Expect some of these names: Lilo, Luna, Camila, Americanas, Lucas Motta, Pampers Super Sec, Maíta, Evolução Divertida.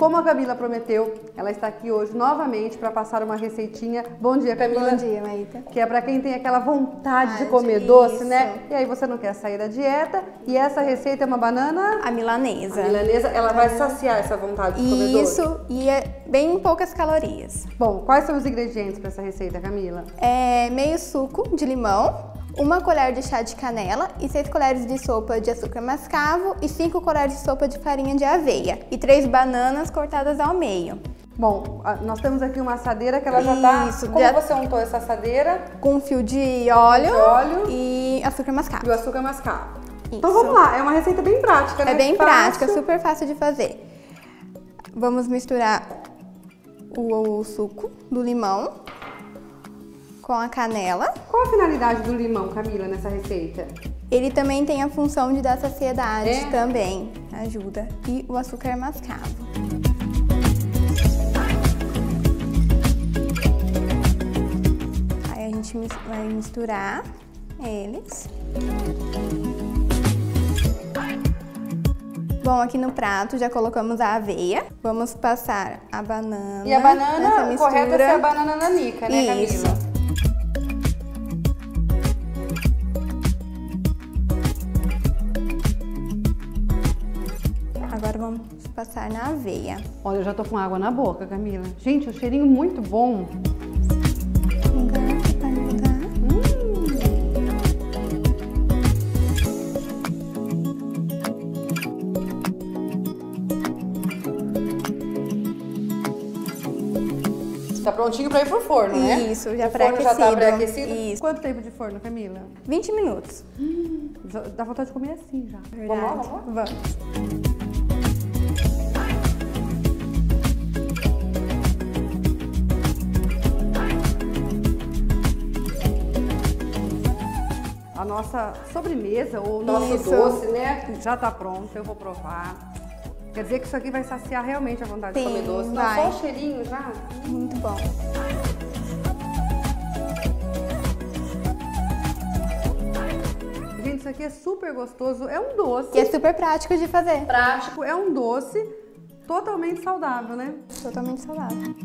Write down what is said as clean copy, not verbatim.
Como a Camila prometeu, ela está aqui hoje novamente para passar uma receitinha. Bom dia, Camila. Bom dia, Maíta. Que é para quem tem aquela vontade de comer doce, né? E aí você não quer sair da dieta. E essa receita é uma banana? A milanesa. A milanesa, ela vai saciar essa vontade de comer doce. Isso, e é bem poucas calorias. Bom, quais são os ingredientes para essa receita, Camila? É meio suco de limão, 1 colher de chá de canela e 6 colheres de sopa de açúcar mascavo e 5 colheres de sopa de farinha de aveia e 3 bananas cortadas ao meio. Bom, nós temos aqui uma assadeira que ela já tá... Isso. Como você untou essa assadeira? Com um fio de óleo e açúcar mascavo. E o açúcar mascavo. Isso. Então vamos lá, é uma receita bem prática, né? É bem prática, super fácil de fazer. Vamos misturar o suco do limão com a canela. Qual a finalidade do limão, Camila, nessa receita? Ele também tem a função de dar saciedade, também ajuda. E o açúcar mascavo. Aí a gente vai misturar eles. Bom, aqui no prato já colocamos a aveia. Vamos passar a banana. E a banana, o correto é ser a banana nanica, né, Camila? Isso. Agora vamos passar na aveia. Olha, eu já tô com água na boca, Camila. Gente, um cheirinho muito bom. Tá prontinho pra ir pro forno, né? Isso, já pré-aquecido. O forno já tá pré-aquecido? Isso. Quanto tempo de forno, Camila? 20 minutos. Dá vontade de comer assim já. Verdade. Vamos lá, vamos lá? Vamos. A nossa sobremesa, ou o nosso doce, né? Já tá pronto, eu vou provar. Quer dizer que isso aqui vai saciar realmente a vontade de comer doce. Não, só o cheirinho já? Muito bom. Gente, isso aqui é super gostoso, é um doce. E é super prático de fazer. Prático, é um doce totalmente saudável, né? Totalmente saudável.